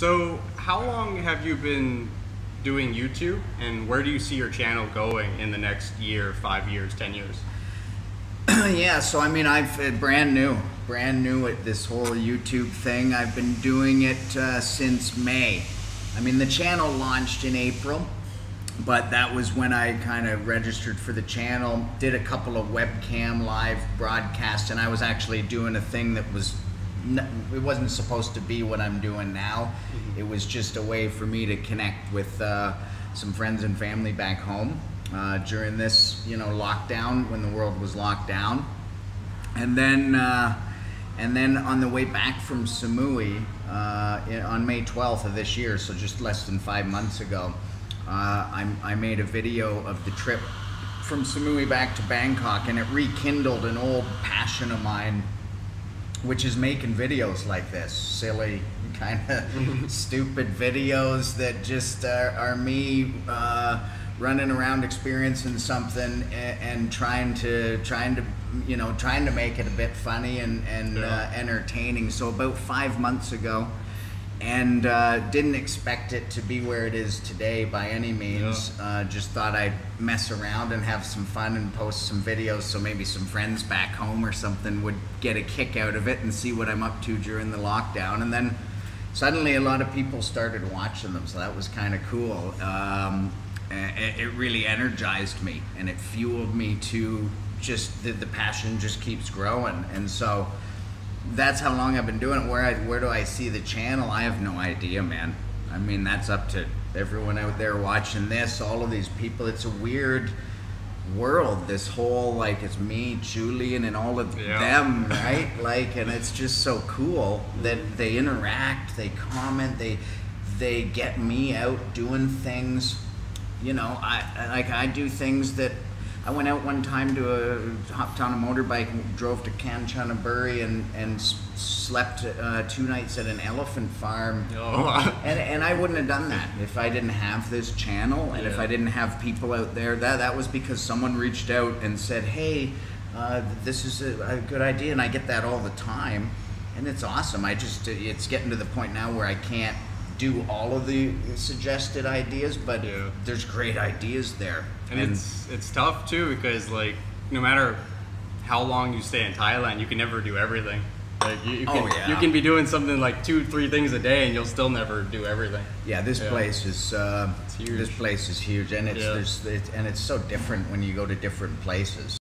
So how long have you been doing YouTube, and where do you see your channel going in the next year, 5 years, 10 years? Yeah, so I mean, I've brand new at this whole YouTube thing. I've been doing it since May. I mean, the channel launched in April, but that was when I kind of registered for the channel, did a couple of webcam live broadcasts, and I was actually doing a thing that was, it wasn't supposed to be what I'm doing now. It was just a way for me to connect with some friends and family back home during this, you know, lockdown, when the world was locked down. And then on the way back from Samui on May 12th of this year, so just less than 5 months ago, I made a video of the trip from Samui back to Bangkok, and it rekindled an old passion of mine, which is making videos like this, silly, kind of stupid videos that just are me running around experiencing something and trying to you know, make it a bit funny and yeah, entertaining. So about 5 months ago, and didn't expect it to be where it is today by any means. Yeah. Just thought I'd mess around and have some fun and post some videos, so maybe some friends back home or something would get a kick out of it and see what I'm up to during the lockdown. And then suddenly a lot of people started watching them, so that was kind of cool. It really energized me, and it fueled me to just, the passion just keeps growing. And so that's how long I've been doing it. Where do I see the channel? I have no idea, man. I mean, that's up to everyone out there watching this, all of these people. It's a weird world, this whole, like, it's me, Julian, and all of yeah, them, right? Like, and it's just so cool that they interact, they comment, they get me out doing things. You know, I do things that, I went out one time hopped on a motorbike and drove to Kanchanaburi and slept 2 nights at an elephant farm. Oh. And I wouldn't have done that if I didn't have this channel, and yeah, if I didn't have people out there. That was because someone reached out and said, hey, this is a good idea, and I get that all the time, and it's awesome. It's getting to the point now where I can't do all of the suggested ideas, but yeah, there's great ideas there. And it's tough too, because like, no matter how long you stay in Thailand, you can never do everything. Like you can, oh, yeah, you can be doing something like 2-3 things a day, and you'll still never do everything. Yeah, this yeah, place is it's huge. This place is huge, and it's yeah, and it's so different when you go to different places.